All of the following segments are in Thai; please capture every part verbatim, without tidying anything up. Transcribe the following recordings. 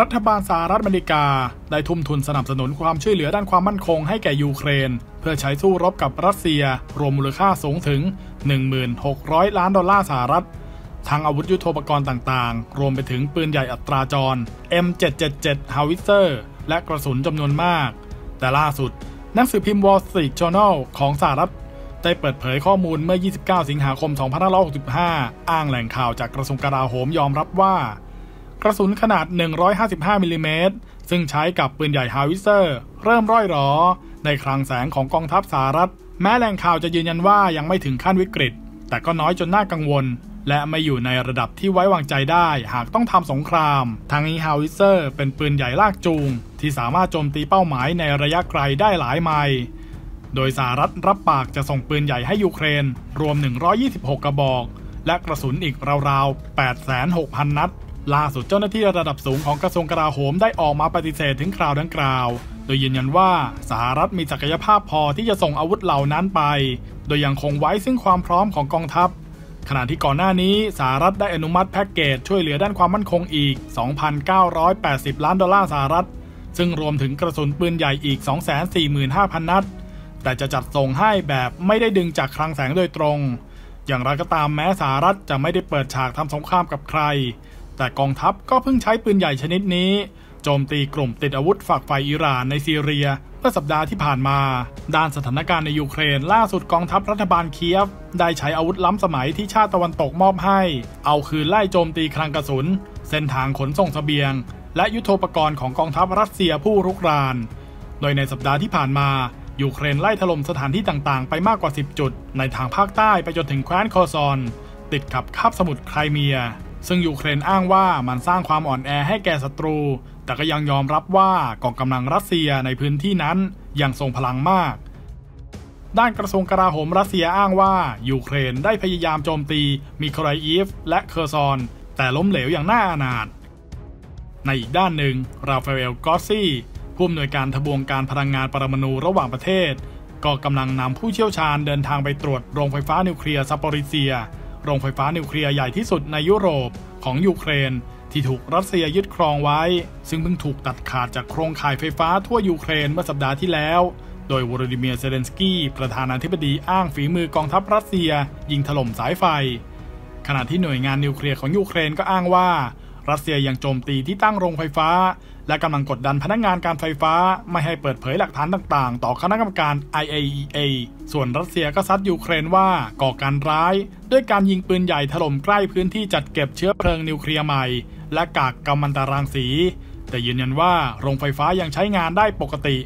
รัฐบาลสหรัฐอเมริกาได้ทุ่มทุนสนับสนุนความช่วยเหลือด้านความมั่นคงให้แก่ยูเครนเพื่อใช้สู้รบกับรัสเซียรวมมูลค่าสูงถึง หนึ่งพันหกร้อย ล้านดอลลาร์สหรัฐทั้งอาวุธยุทโธปกรณ์ต่างๆรวมไปถึงปืนใหญ่อัตราจร เอ็ม เจ็ด เจ็ด เจ็ด Howitzer และกระสุนจำนวนมากแต่ล่าสุดหนังสือพิมพ์ Wall Street Journal ของสหรัฐได้เปิดเผยข้อมูลเมื่อยี่สิบเก้าสิงหาคมสองพันห้าร้อยหกสิบห้าอ้างแหล่งข่าวจากกระทรวงกลาโหมยอมรับว่ากระสุนขนาดหนึ่งร้อยห้าสิบห้ามิลลิเมตรซึ่งใช้กับปืนใหญ่ฮาวิเซอร์เริ่มร่อยหรอในคลังแสงของกองทัพสหรัฐแม้แหล่งข่าวจะยืนยันว่ายังไม่ถึงขั้นวิกฤตแต่ก็น้อยจนน่ากังวลและไม่อยู่ในระดับที่ไว้วางใจได้หากต้องทำสงครามทางนี้ฮาวิเซอร์เป็นปืนใหญ่ลากจูงที่สามารถโจมตีเป้าหมายในระยะไกลได้หลายไมล์โดยสหรัฐรับปากจะส่งปืนใหญ่ให้ยูเครนรวมหนึ่งร้อยยี่สิบหกกระบอกและกระสุนอีกราวๆ แปดแสนหกพัน นัดล่าสุดเจ้าหน้าที่ระดับสูงของกระทรวงกลาโหมได้ออกมาปฏิเสธถึงข่าวดังกล่าวโดยยืนยันว่าสหรัฐมีศักยภาพพอที่จะส่งอาวุธเหล่านั้นไปโดยยังคงไว้ซึ่งความพร้อมของกองทัพขณะที่ก่อนหน้านี้สหรัฐได้อนุมัติแพ็กเกจช่วยเหลือด้านความมั่นคงอีก สองพันเก้าร้อยแปดสิบ ล้านดอลลาร์สหรัฐซึ่งรวมถึงกระสุนปืนใหญ่อีก สองแสนสี่หมื่นห้าพัน นัดแต่จะจัดส่งให้แบบไม่ได้ดึงจากคลังแสงโดยตรงอย่างไรก็ตามแม้สหรัฐจะไม่ได้เปิดฉากทำสงครามกับใครแต่กองทัพก็เพิ่งใช้ปืนใหญ่ชนิดนี้โจมตีกลุ่มติดอาวุธฝักใฝ่อิหร่านในซีเรียเมื่อสัปดาห์ที่ผ่านมาด้านสถานการณ์ในยูเครนล่าสุดกองทัพรัฐบาลเคียฟได้ใช้อาวุธล้ำสมัยที่ชาติตะวันตกมอบให้เอาคืนไล่โจมตีคลังกระสุนเส้นทางขนส่งเสบียงและยุทโธปกรณ์ของกองทัพรัสเซียผู้รุกรานโดยในสัปดาห์ที่ผ่านมายูเครนไล่ถล่มสถานที่ต่างๆไปมากกว่าสิบจุดในทางภาคใต้ไปจนถึงแคว้นคอซอนติดกับคาบสมุทรไครเมียซึ่งยูเครนอ้างว่ามันสร้างความอ่อนแอให้แก่ศัตรูแต่ก็ยังยอมรับว่ากองกำลังรัสเซียในพื้นที่นั้นยังทรงพลังมากด้านกระทรวงกลาโหมรัสเซียอ้างว่ายูเครนได้พยายามโจมตีมิโคไลอีฟและเคอร์ซอนแต่ล้มเหลวอย่างน่าอานาถในอีกด้านหนึ่งราฟาเอล กอสซี่ผู้อำนวยการทบวงการพลังงานปรมาณูระหว่างประเทศก็กำลังนำผู้เชี่ยวชาญเดินทางไปตรวจโรงไฟฟ้านิวเคลียร์ซาโปริเซียโรงไฟฟ้านิวเคลียร์ใหญ่ที่สุดในยุโรปของยูเครนที่ถูกรัสเซียยึดครองไว้ซึ่งเพิ่งถูกตัดขาดจากโครงข่ายไฟฟ้าทั่วยูเครนเมื่อสัปดาห์ที่แล้วโดยวลาดิเมียร์เซเลนสกี้ประธานาธิบดีอ้างฝีมือกองทัพรัสเซียยิงถล่มสายไฟขณะที่หน่วยงานนิวเคลียร์ของยูเครนก็อ้างว่ารัสเซียยังโจมตีที่ตั้งโรงไฟฟ้าและกำลังกดดันพนักงานการไฟฟ้าไม่ให้เปิดเผยหลักฐานต่างๆต่อคณะกรรมการ ไอ เอ อี เอ ส่วนรัสเซียก็ซัดยูเครนว่าก่อการร้ายด้วยการยิงปืนใหญ่ถล่มใกล้พื้นที่จัดเก็บเชื้อเพลิงนิวเคลียร์ใหม่และกากกัมมันตรังสีแต่ยืนยันว่าโรงไฟฟ้ายังใช้งานได้ปกติ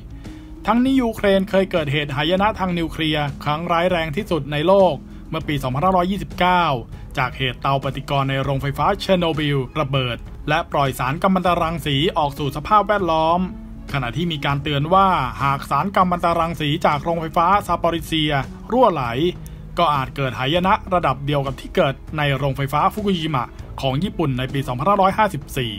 ทั้งนี้ยูเครนเคยเกิดเหตุหายนะทางนิวเคลียร์ครั้งร้ายแรงที่สุดในโลกเมื่อปีสองพันห้าร้อยยี่สิบเก้าจากเหตุเตาปฏิกรณ์ในโรงไฟฟ้าเชอร์โนบิลระเบิดและปล่อยสารกัมมันตรังสีออกสู่สภาพแวดล้อมขณะที่มีการเตือนว่าหากสารกัมมันตรังสีจากโรงไฟฟ้าซาปอริเซียรั่วไหลก็อาจเกิดหายนะระดับเดียวกับที่เกิดในโรงไฟฟ้าฟุกุชิมะของญี่ปุ่นในปีสองพันห้าร้อยห้าสิบสี่